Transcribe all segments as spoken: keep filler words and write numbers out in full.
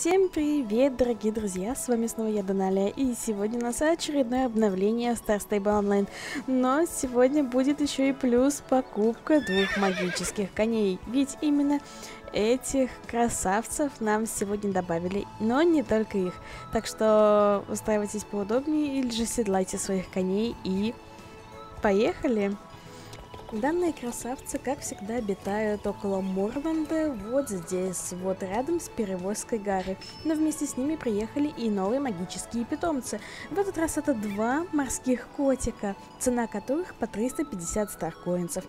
Всем привет, дорогие друзья, с вами снова я, Даналия, и сегодня у нас очередное обновление Star Stable Online, но сегодня будет еще и плюс покупка двух магических коней, ведь именно этих красавцев нам сегодня добавили, но не только их, так что устраивайтесь поудобнее или же седлайте своих коней и поехали! Данные красавцы, как всегда, обитают около Морвенды, вот здесь, вот рядом с Перевозкой горы. Но вместе с ними приехали и новые магические питомцы. В этот раз это два морских котика, цена которых по триста пятьдесят старкоинцев.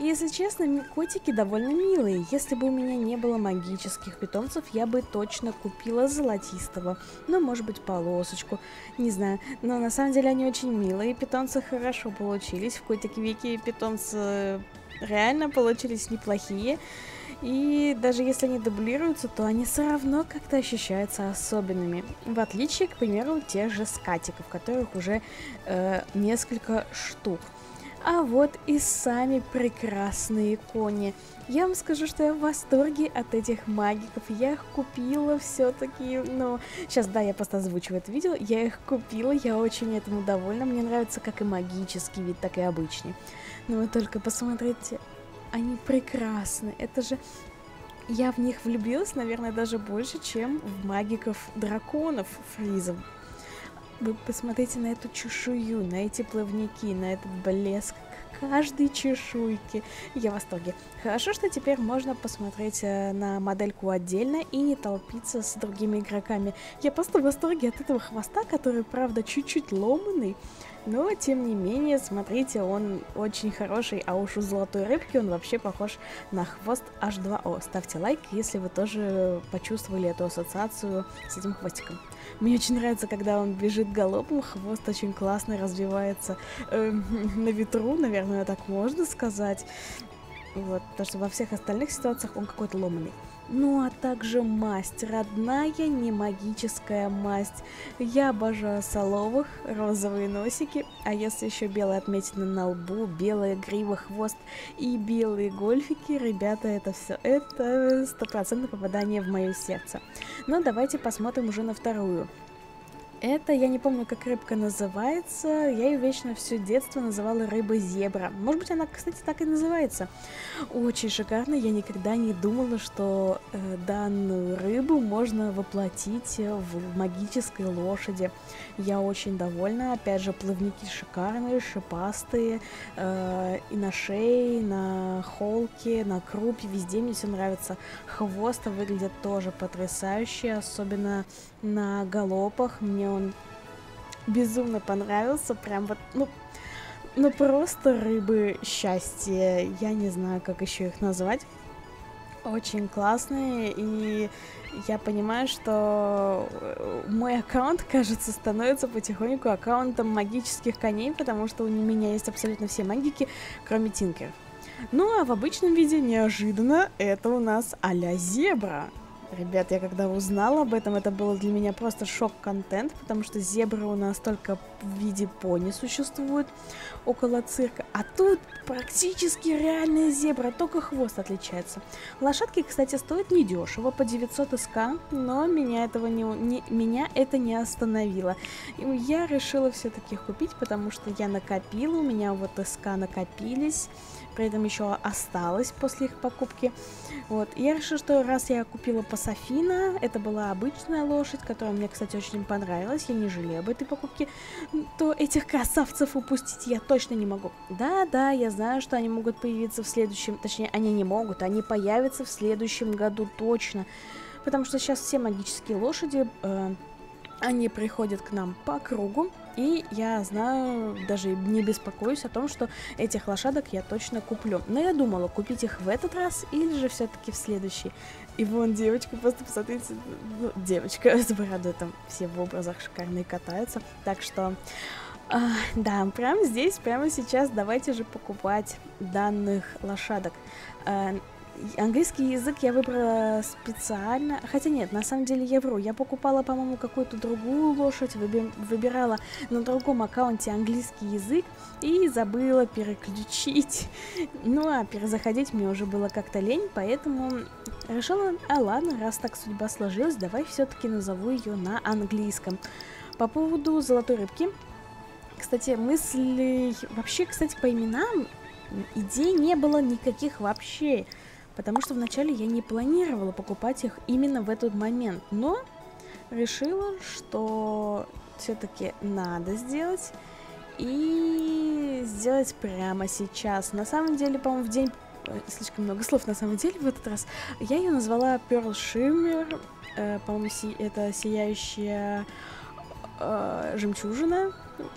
И если честно, котики довольно милые. Если бы у меня не было магических питомцев, я бы точно купила золотистого. Ну, может быть, полосочку, не знаю. Но на самом деле они очень милые, питомцы хорошо получились. В котик-вики питомцы реально получились неплохие, и даже если они дублируются, то они все равно как-то ощущаются особенными, в отличие, к примеру, тех же скатиков, которых уже э, несколько штук. А вот и сами прекрасные кони. Я вам скажу, что я в восторге от этих магиков. Я их купила все-таки, но... Сейчас, да, я просто озвучиваю это видео. Я их купила, я очень этому довольна. Мне нравится как и магический вид, так и обычный. Но вы только посмотрите, они прекрасны. Это же... Я в них влюбилась, наверное, даже больше, чем в магиков-драконов фризов. Вы посмотрите на эту чешую, на эти плавники, на этот блеск каждой чешуйки. Я в восторге. Хорошо, что теперь можно посмотреть на модельку отдельно и не толпиться с другими игроками. Я просто в восторге от этого хвоста, который, правда, чуть-чуть ломаный, но, тем не менее, смотрите, он очень хороший, а уж у золотой рыбки он вообще похож на хвост эйч два о. Ставьте лайк, если вы тоже почувствовали эту ассоциацию с этим хвостиком. Мне очень нравится, когда он бежит галопом, хвост очень классно развивается э, на ветру, наверное, так можно сказать. Вот, потому что во всех остальных ситуациях он какой-то ломаный. Ну а также масть, родная не магическая масть. Я обожаю соловых, розовые носики, а если еще белые отметины на лбу, белая грива, хвост и белые гольфики, ребята, это все, это стопроцентное попадание в мое сердце. Но давайте посмотрим уже на вторую. Это, я не помню, как рыбка называется, я ее вечно все детство называла рыба-зебра. Может быть, она, кстати, так и называется. Очень шикарно, я никогда не думала, что э, данную рыбу можно воплотить в магической лошади. Я очень довольна, опять же, плавники шикарные, шипастые, э, и на шее, и на холке, на крупе, везде мне все нравится. Хвост выглядит тоже потрясающе, особенно на галопах, мне он безумно понравился, прям вот, ну, ну просто рыбы счастья, я не знаю, как еще их назвать, очень классные, и я понимаю, что мой аккаунт, кажется, становится потихоньку аккаунтом магических коней, потому что у меня есть абсолютно все магики, кроме Тинкер. Ну а в обычном виде неожиданно это у нас а-ля зебра. Ребят, я когда узнала об этом, это было для меня просто шок-контент, потому что зебры у нас только в виде пони существуют около цирка, а тут практически реальная зебра, только хвост отличается. Лошадки, кстати, стоят недешево, по девятьсот эс ка, но меня, этого не, не, меня это не остановило. Я решила все-таки купить, потому что я накопила, у меня вот эс ка накопились, при этом еще осталось после их покупки. Вот. Я решила, что раз я купила Пасофина, это была обычная лошадь, которая мне, кстати, очень понравилась, я не жалею об этой покупке, то этих красавцев упустить я точно не могу. Да-да, я знаю, что они могут появиться в следующем, точнее, они не могут, они появятся в следующем году точно, потому что сейчас все магические лошади... Э Они приходят к нам по кругу, и я знаю, даже не беспокоюсь о том, что этих лошадок я точно куплю. Но я думала, купить их в этот раз или же все-таки в следующий. И вон девочка, просто посмотрите, ну, девочка с бородой, там все в образах шикарные катаются. Так что, э, да, прямо здесь, прямо сейчас давайте же покупать данных лошадок. Э, Английский язык я выбрала специально, хотя нет, на самом деле я вру, я покупала, по-моему, какую-то другую лошадь, выбирала на другом аккаунте английский язык и забыла переключить, ну а перезаходить мне уже было как-то лень, поэтому решила, а ладно, раз так судьба сложилась, давай все-таки назову ее на английском. По поводу золотой рыбки, кстати, мысли, вообще, кстати, по именам идей не было никаких вообще. Потому что вначале я не планировала покупать их именно в этот момент. Но решила, что все-таки надо сделать. И сделать прямо сейчас. На самом деле, по-моему, в день... Слишком много слов на самом деле в этот раз. Я ее назвала Pearl Shimmer. Э, по-моему, си... это сияющая э, жемчужина.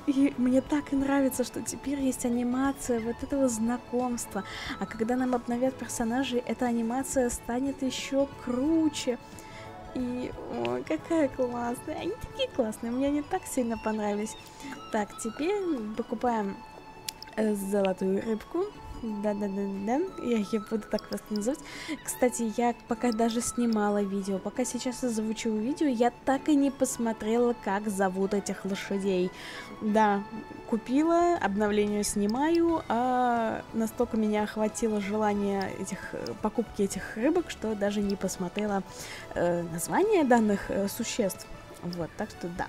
И мне так и нравится, что теперь есть анимация вот этого знакомства. А когда нам обновят персонажей, эта анимация станет еще круче. И, ой, какая классная. Они такие классные, мне они так сильно понравились. Так, теперь покупаем золотую рыбку. Да-да-да-да, я ее буду так вас называть. Кстати, я пока даже снимала видео, пока сейчас озвучу видео, я так и не посмотрела, как зовут этих лошадей. Да, купила, обновление снимаю, а настолько меня охватило желание этих, покупки этих рыбок, что даже не посмотрела э, название данных э, существ. Вот, так что да.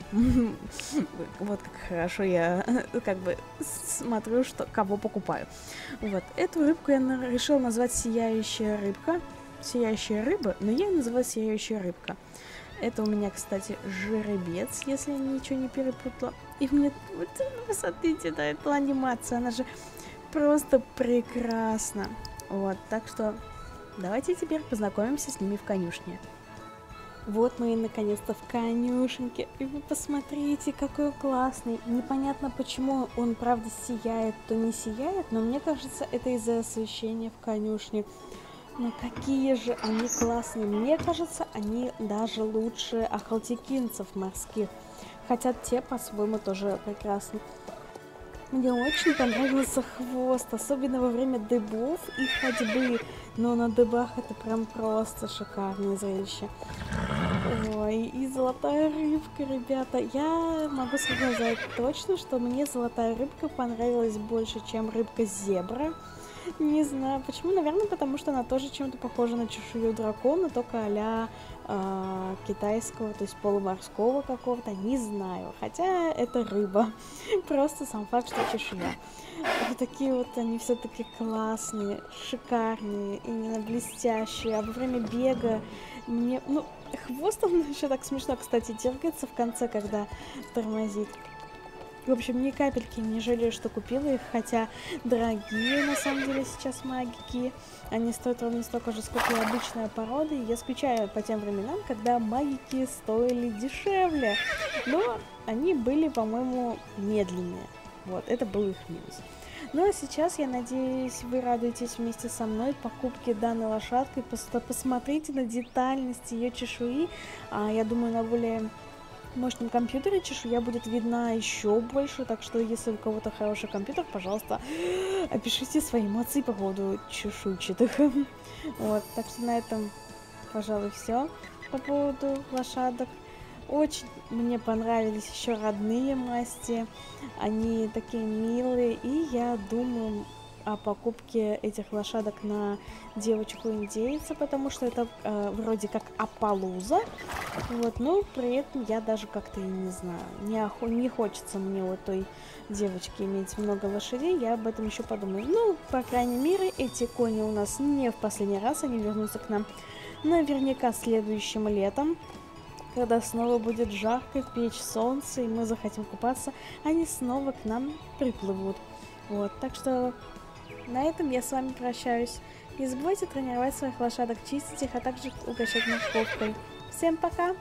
Вот как хорошо я как бы смотрю, что кого покупаю. Вот, эту рыбку я решила назвать «Сияющая рыбка». «Сияющая рыба», но я ее называю «Сияющая рыбка». Это у меня, кстати, жеребец, если я ничего не перепутала. И мне... Вот, посмотрите, да, эта анимация, она же просто прекрасна. Вот, так что давайте теперь познакомимся с ними в конюшне. Вот мы и наконец-то в конюшеньке, и вы посмотрите, какой он классный. Непонятно, почему он, правда, сияет, то не сияет, но мне кажется, это из-за освещения в конюшне. Но какие же они классные, мне кажется, они даже лучше охалтекинцев морских, хотя те по-своему тоже прекрасны. Мне очень понравился хвост, особенно во время дыбов и ходьбы, но на дыбах это прям просто шикарное зрелище. Ой, и золотая рыбка, ребята, я могу сказать точно, что мне золотая рыбка понравилась больше, чем рыбка-зебра. Не знаю почему, наверное, потому что она тоже чем-то похожа на чешую дракона, только а-ля э, китайского, то есть полуморского какого-то, не знаю. Хотя это рыба, просто сам факт, что чешуя. Вот такие вот они все-таки классные, шикарные, именно блестящие. А во время бега мне... Ну, хвост он еще так смешно, кстати, дергается в конце, когда тормозит. В общем, ни капельки не жалею, что купила их, хотя дорогие на самом деле сейчас магики. Они стоят ровно столько же, сколько и обычная порода. Я скучаю по тем временам, когда магики стоили дешевле. Но они были, по-моему, медленные. Вот, это был их минус. Ну а сейчас, я надеюсь, вы радуетесь вместе со мной покупке данной лошадки. Просто посмотрите на детальность ее чешуи. А, я думаю, на более... Может, на компьютере чешуя будет видна еще больше, так что если у кого-то хороший компьютер, пожалуйста, опишите свои эмоции по поводу чешуйчатых. Вот, так что на этом, пожалуй, все по поводу лошадок. Очень мне понравились еще родные масти, они такие милые, и я думаю... о покупке этих лошадок на девочку-индейца, потому что это э, вроде как апалуза, вот, но при этом я даже как-то и не знаю, не, охо не хочется мне у той девочки иметь много лошадей, я об этом еще подумаю. Ну, по крайней мере, эти кони у нас не в последний раз, они вернутся к нам наверняка следующим летом, когда снова будет жарко, печь солнце, и мы захотим купаться, они снова к нам приплывут. Вот, так что... На этом я с вами прощаюсь. Не забывайте тренировать своих лошадок, чистить их, а также угощать морковкой. Всем пока,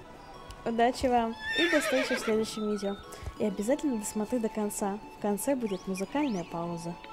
удачи вам и до встречи в следующем видео. И обязательно досмотри до конца. В конце будет музыкальная пауза.